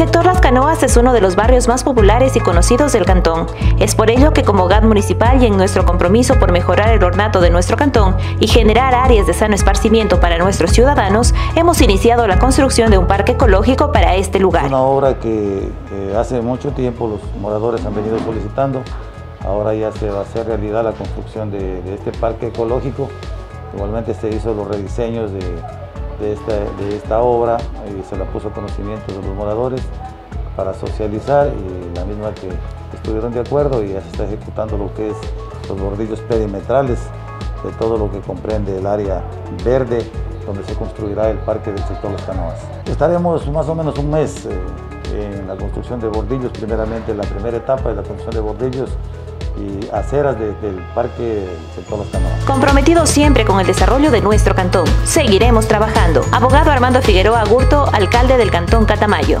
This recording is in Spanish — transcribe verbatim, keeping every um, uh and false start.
sector Las Canoas es uno de los barrios más populares y conocidos del cantón. Es por ello que como G A T municipal y en nuestro compromiso por mejorar el ornato de nuestro cantón y generar áreas de sano esparcimiento para nuestros ciudadanos, hemos iniciado la construcción de un parque ecológico para este lugar. Una obra que, que hace mucho tiempo los moradores han venido solicitando. Ahora ya se va a hacer realidad la construcción de, de este parque ecológico. Igualmente se hizo los rediseños de... De esta, de esta obra y se la puso a conocimiento de los moradores para socializar, y la misma que estuvieron de acuerdo, y ya se está ejecutando lo que es los bordillos perimetrales de todo lo que comprende el área verde donde se construirá el parque del sector Las Canoas. Estaremos más o menos un mes en la construcción de bordillos, primeramente la primera etapa es la construcción de bordillos y aceras de, del parque del sector Las Canoas. Comprometido siempre con el desarrollo de nuestro cantón, seguiremos trabajando. Abogado Armando Figueroa Agurto, alcalde del Cantón Catamayo.